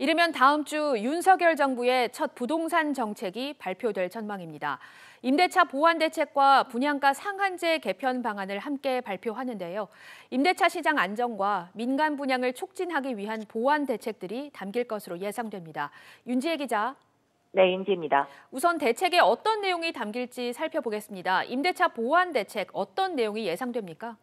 이르면 다음 주 윤석열 정부의 첫 부동산 정책이 발표될 전망입니다. 임대차 보완 대책과 분양가 상한제 개편 방안을 함께 발표하는데요. 임대차 시장 안정과 민간 분양을 촉진하기 위한 보완 대책들이 담길 것으로 예상됩니다. 윤지혜 기자. 네, 윤지혜입니다. 우선 대책에 어떤 내용이 담길지 살펴보겠습니다. 임대차 보완 대책 어떤 내용이 예상됩니까?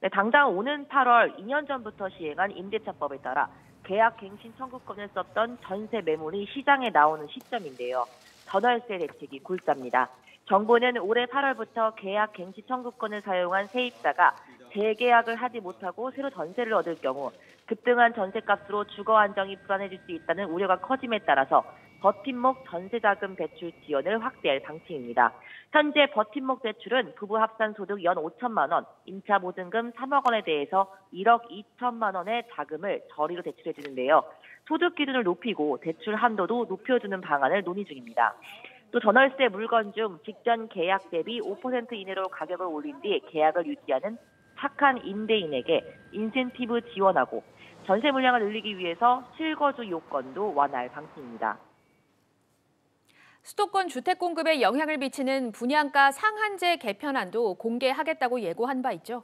네, 당장 오는 8월 2년 전부터 시행한 임대차법에 따라 계약갱신 청구권을 썼던 전세 매물이 시장에 나오는 시점인데요. 전월세 대책이 골자입니다. 정부는 올해 8월부터 계약갱신 청구권을 사용한 세입자가 재계약을 하지 못하고 새로 전세를 얻을 경우 급등한 전세값으로 주거 안정이 불안해질 수 있다는 우려가 커짐에 따라서 버팀목 전세자금 대출 지원을 확대할 방침입니다. 현재 버팀목 대출은 부부 합산 소득 연 5천만 원, 임차 보증금 3억 원에 대해서 1억 2천만 원의 자금을 저리로 대출해 주는데요. 소득 기준을 높이고 대출 한도도 높여주는 방안을 논의 중입니다. 또 전월세 물건 중 직전 계약 대비 5% 이내로 가격을 올린 뒤 계약을 유지하는 착한 임대인에게 인센티브 지원하고 전세 물량을 늘리기 위해서 실거주 요건도 완화할 방침입니다. 수도권 주택 공급에 영향을 미치는 분양가 상한제 개편안도 공개하겠다고 예고한 바 있죠?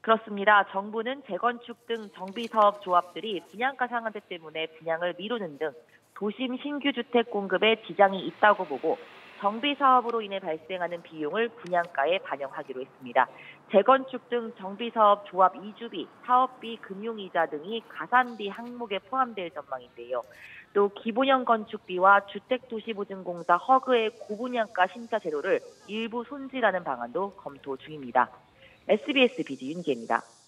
그렇습니다. 정부는 재건축 등 정비사업 조합들이 분양가 상한제 때문에 분양을 미루는 등 도심 신규 주택 공급에 지장이 있다고 보고 정비사업으로 인해 발생하는 비용을 분양가에 반영하기로 했습니다. 재건축 등 정비사업 조합 이주비, 사업비, 금융이자 등이 가산비 항목에 포함될 전망인데요. 또 기본형 건축비와 주택도시보증공사 허그의 고분양가 심사 제도를 일부 손질하는 방안도 검토 중입니다. SBS BG 윤지혜입니다.